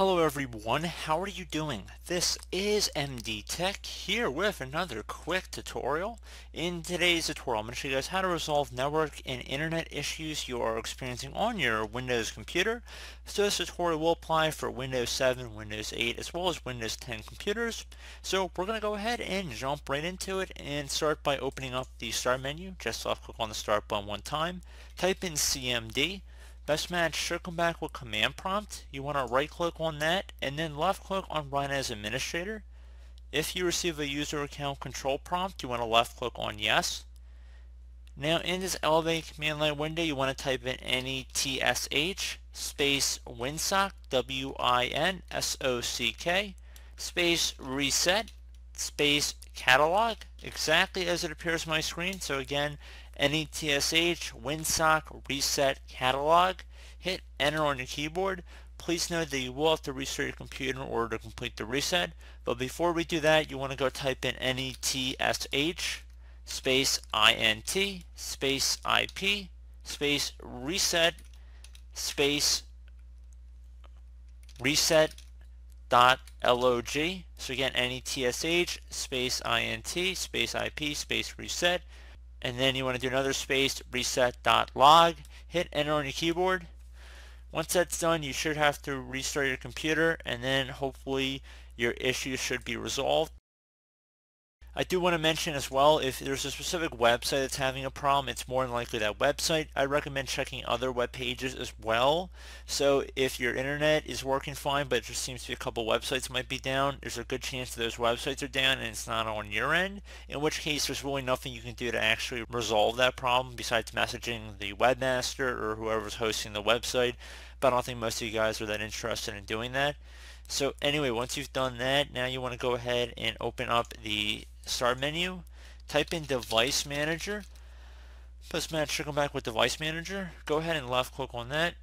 Hello everyone, how are you doing? This is MD Tech here with another quick tutorial. In today's tutorial, I'm going to show you guys how to resolve network and internet issues you are experiencing on your Windows computer. So this tutorial will apply for Windows 7, Windows 8, as well as Windows 10 computers. So we're going to go ahead and jump right into it and start by opening up the Start menu. Just left click on the Start button one time. Type in CMD. Best match should come back with command prompt. You want to right click on that and then left click on Run as administrator. If you receive a user account control prompt, you want to left click on yes. Now in this elevated command line window, you want to type in NETSH space WINSOCK, WINSOCK, space reset, space catalog, exactly as it appears on my screen. So again, NETSH, WinSock, Reset, Catalog. Hit Enter on your keyboard. Please note that you will have to restart your computer in order to complete the reset. But before we do that, you want to go type in NETSH space INT space IP space reset space reset.log. So again, NETSH space INT space IP space reset. And then you want to do another space reset.log. Hit enter on your keyboard. Once that's done, you should have to restart your computer, and then hopefully your issue should be resolved. I do want to mention as well, if there's a specific website that's having a problem, it's more than likely that website. I recommend checking other web pages as well. So if your internet is working fine, but there seems to be a couple websites might be down, there's a good chance that those websites are down and it's not on your end, in which case there's really nothing you can do to actually resolve that problem besides messaging the webmaster or whoever's hosting the website. But I don't think most of you guys are that interested in doing that. So anyway, once you've done that, now you want to go ahead and open up the Start menu, type in Device Manager. Post match should come back with Device Manager. Go ahead and left click on that.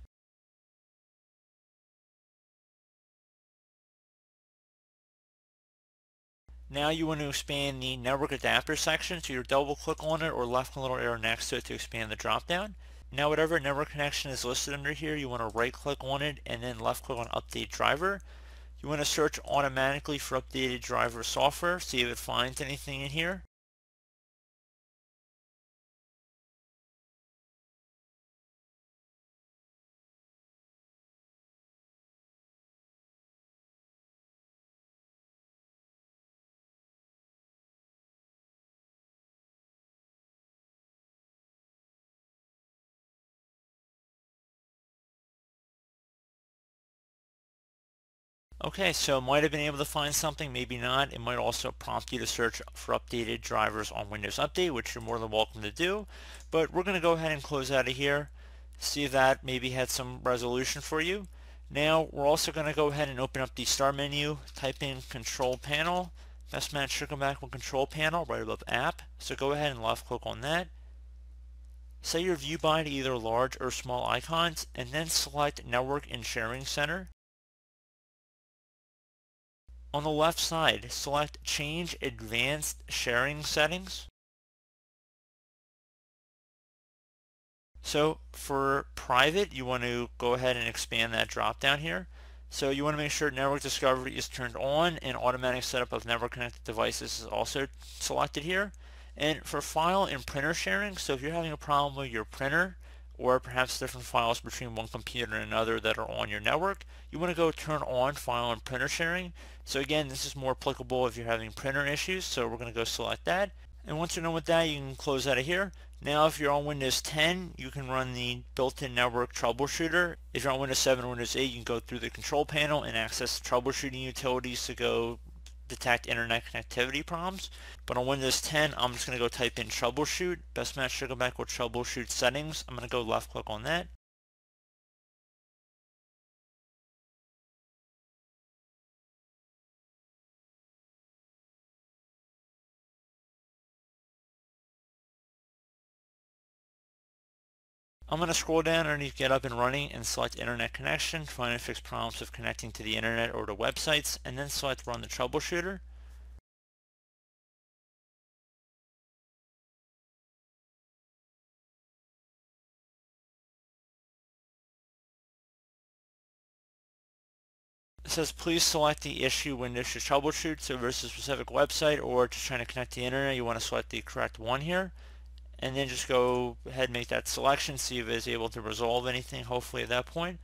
Now you want to expand the network adapter section, so you double click on it or left the little arrow next to it to expand the drop down. Now whatever network connection is listed under here, you want to right click on it and then left click on Update Driver. You want to search automatically for updated driver software, see if it finds anything in here. Okay, so it might have been able to find something, maybe not. It might also prompt you to search for updated drivers on Windows Update, which you're more than welcome to do. But we're going to go ahead and close out of here, see if that maybe had some resolution for you. Now, we're also going to go ahead and open up the Start menu, type in Control Panel. Best match should come back with Control Panel right above App. So go ahead and left click on that. Set your view by to either large or small icons, and then select Network and Sharing Center. On the left side, select Change Advanced Sharing Settings. So for private, you want to go ahead and expand that drop down here. So you want to make sure Network Discovery is turned on and Automatic Setup of Network Connected Devices is also selected here. And for file and printer sharing, so if you're having a problem with your printer, or perhaps different files between one computer and another that are on your network, you want to go turn on file and printer sharing. So again, this is more applicable if you're having printer issues, so we're going to go select that. And once you're done with that, you can close out of here. Now if you're on Windows 10, you can run the built-in network troubleshooter. If you're on Windows 7 or Windows 8, you can go through the control panel and access troubleshooting utilities to go detect internet connectivity problems. But on Windows 10, I'm just going to go type in troubleshoot. Best match should go back with troubleshoot settings. I'm going to go left click on that. I'm going to scroll down underneath Get Up and Running and select Internet Connection, find and fix problems of connecting to the internet or to websites, and then select Run the Troubleshooter. says please select the issue when this should troubleshoot. So if there's a specific website or just trying to connect to the internet, you want to select the correct one here. And then just go ahead and make that selection, see if it's able to resolve anything, hopefully at that point.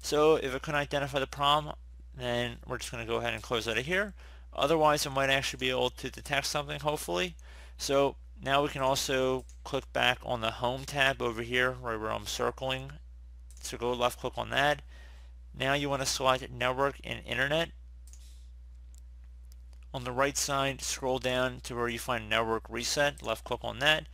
So if it couldn't identify the problem, then we're just going to go ahead and close out of here. Otherwise, it might actually be able to detect something, hopefully. So now we can also click back on the Home tab over here where I'm circling. So go left click on that. Now you want to select Network and Internet. On the right side, scroll down to where you find Network Reset. Left click on that.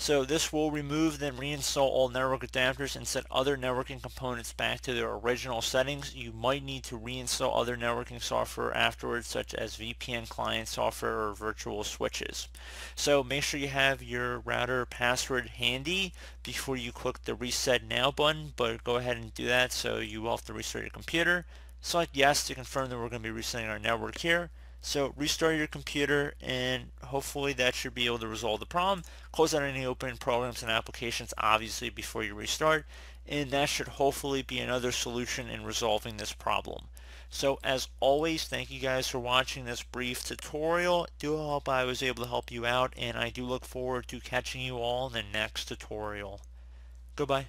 So this will remove then reinstall all network adapters and set other networking components back to their original settings. You might need to reinstall other networking software afterwards, such as VPN client software or virtual switches. So make sure you have your router password handy before you click the Reset Now button, but go ahead and do that so you will have to restart your computer. Select Yes to confirm that we're going to be resetting our network here. So restart your computer and hopefully that should be able to resolve the problem. Close out any open programs and applications obviously before you restart, and that should hopefully be another solution in resolving this problem. So as always, thank you guys for watching this brief tutorial. I do hope I was able to help you out, and I do look forward to catching you all in the next tutorial. Goodbye.